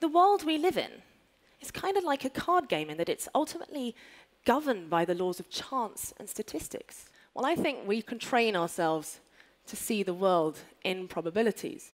The world we live in is kind of like a card game in that it's ultimately governed by the laws of chance and statistics. Well, I think we can train ourselves to see the world in probabilities.